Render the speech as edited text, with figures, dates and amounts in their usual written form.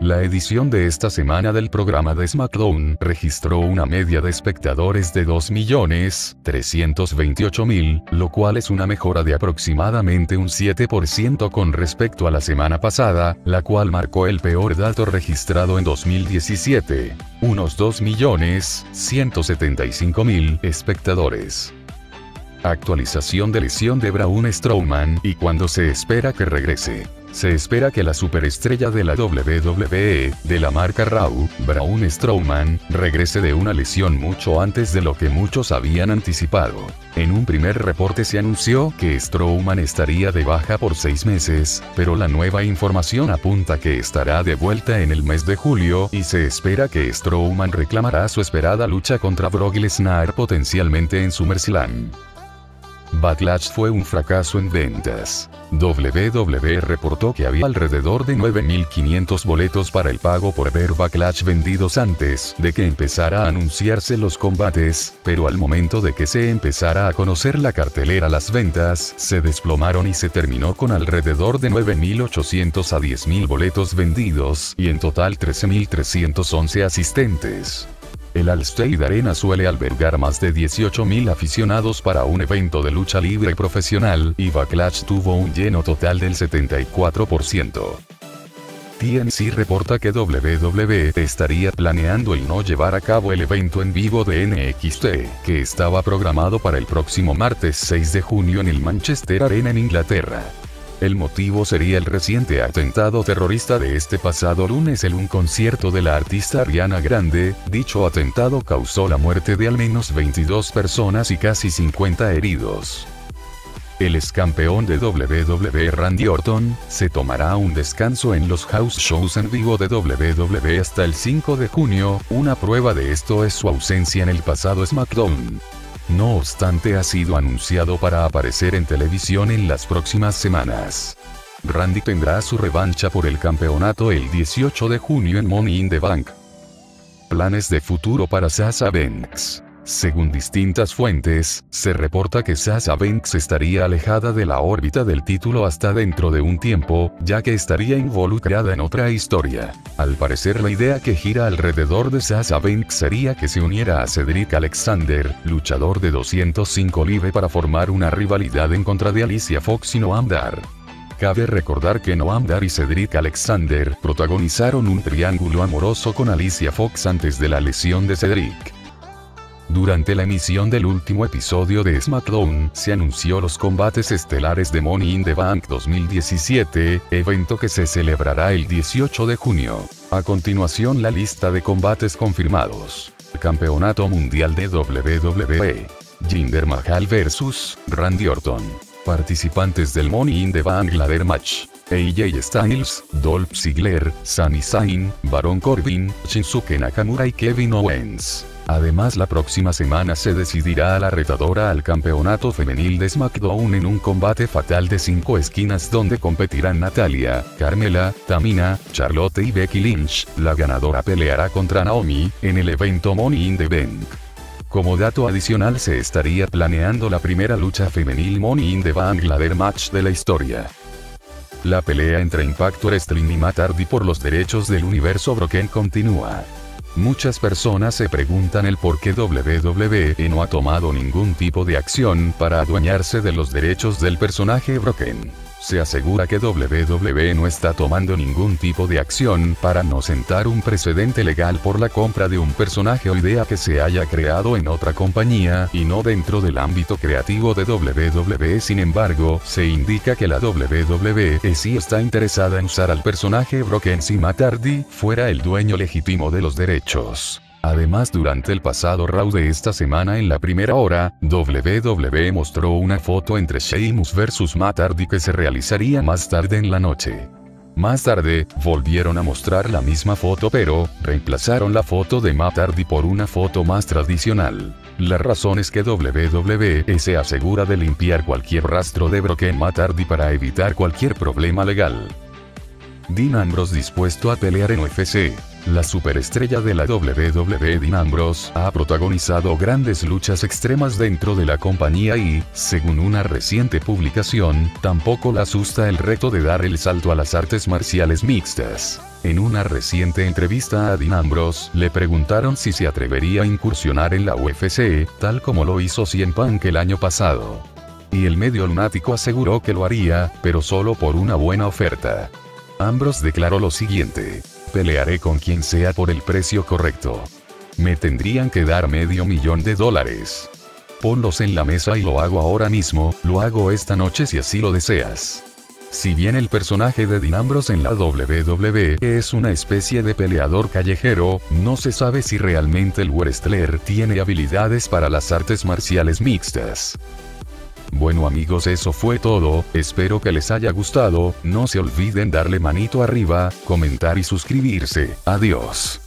La edición de esta semana del programa de SmackDown registró una media de espectadores de 2.328.000, lo cual es una mejora de aproximadamente un 7% con respecto a la semana pasada, la cual marcó el peor dato registrado en 2017, unos 2.175.000 espectadores. Actualización de lesión de Braun Strowman y cuando se espera que regrese. Se espera que la superestrella de la WWE, de la marca Raw, Braun Strowman, regrese de una lesión mucho antes de lo que muchos habían anticipado. En un primer reporte se anunció que Strowman estaría de baja por 6 meses, pero la nueva información apunta que estará de vuelta en el mes de julio y se espera que Strowman reclamará su esperada lucha contra Brock Lesnar potencialmente en SummerSlam. Backlash fue un fracaso en ventas. WWE reportó que había alrededor de 9.500 boletos para el pago por ver Backlash vendidos antes de que empezara a anunciarse los combates, pero al momento de que se empezara a conocer la cartelera las ventas se desplomaron y se terminó con alrededor de 9.800 a 10.000 boletos vendidos y en total 13.311 asistentes. El Allstate Arena suele albergar más de 18.000 aficionados para un evento de lucha libre profesional y Backlash tuvo un lleno total del 74%. TNC reporta que WWE estaría planeando el no llevar a cabo el evento en vivo de NXT, que estaba programado para el próximo martes 6 de junio en el Manchester Arena en Inglaterra. El motivo sería el reciente atentado terrorista de este pasado lunes en un concierto de la artista Ariana Grande. Dicho atentado causó la muerte de al menos 22 personas y casi 50 heridos. El ex campeón de WWE Randy Orton se tomará un descanso en los house shows en vivo de WWE hasta el 5 de junio, una prueba de esto es su ausencia en el pasado SmackDown. No obstante, ha sido anunciado para aparecer en televisión en las próximas semanas. Randy tendrá su revancha por el campeonato el 18 de junio en Money in the Bank. Planes de futuro para Sasha Banks. Según distintas fuentes, se reporta que Sasha Banks estaría alejada de la órbita del título hasta dentro de un tiempo, ya que estaría involucrada en otra historia. Al parecer la idea que gira alrededor de Sasha Banks sería que se uniera a Cedric Alexander, luchador de 205 Live, para formar una rivalidad en contra de Alicia Fox y Noam Dar. Cabe recordar que Noam Dar y Cedric Alexander protagonizaron un triángulo amoroso con Alicia Fox antes de la lesión de Cedric. Durante la emisión del último episodio de SmackDown, se anunció los combates estelares de Money in the Bank 2017, evento que se celebrará el 18 de junio. A continuación la lista de combates confirmados. Campeonato Mundial de WWE. Jinder Mahal vs. Randy Orton. Participantes del Money in the Bank Ladder Match. AJ Styles, Dolph Ziggler, Sami Zayn, Baron Corbin, Shinsuke Nakamura y Kevin Owens. Además, la próxima semana se decidirá a la retadora al campeonato femenil de SmackDown en un combate fatal de 5 esquinas donde competirán Natalia, Carmela, Tamina, Charlotte y Becky Lynch. La ganadora peleará contra Naomi, en el evento Money in the Bank. Como dato adicional se estaría planeando la primera lucha femenil Money in the Bank Ladder Match de la historia. La pelea entre Impact Wrestling y Matt Hardy por los derechos del universo Broken continúa. Muchas personas se preguntan el por qué WWE no ha tomado ningún tipo de acción para adueñarse de los derechos del personaje Broken. Se asegura que WWE no está tomando ningún tipo de acción para no sentar un precedente legal por la compra de un personaje o idea que se haya creado en otra compañía y no dentro del ámbito creativo de WWE. Sin embargo, se indica que la WWE sí está interesada en usar al personaje Broken si Matt Hardy fuera el dueño legítimo de los derechos. Además, durante el pasado Raw de esta semana en la primera hora, WWE mostró una foto entre Sheamus vs Matt Hardy que se realizaría más tarde en la noche. Más tarde, volvieron a mostrar la misma foto pero reemplazaron la foto de Matt Hardy por una foto más tradicional. La razón es que WWE se asegura de limpiar cualquier rastro de Brock en Matt Hardy para evitar cualquier problema legal. Dean Ambrose dispuesto a pelear en UFC. La superestrella de la WWE Dean Ambrose ha protagonizado grandes luchas extremas dentro de la compañía y, según una reciente publicación, tampoco le asusta el reto de dar el salto a las artes marciales mixtas. En una reciente entrevista a Dean Ambrose le preguntaron si se atrevería a incursionar en la UFC, tal como lo hizo CM Punk el año pasado. Y el medio lunático aseguró que lo haría, pero solo por una buena oferta. Ambrose declaró lo siguiente: pelearé con quien sea por el precio correcto. Me tendrían que dar $500,000. Ponlos en la mesa y lo hago ahora mismo, lo hago esta noche si así lo deseas. Si bien el personaje de Dean Ambrose en la WWE es una especie de peleador callejero, no se sabe si realmente el wrestler tiene habilidades para las artes marciales mixtas. Bueno amigos, eso fue todo, espero que les haya gustado, no se olviden darle manito arriba, comentar y suscribirse, adiós.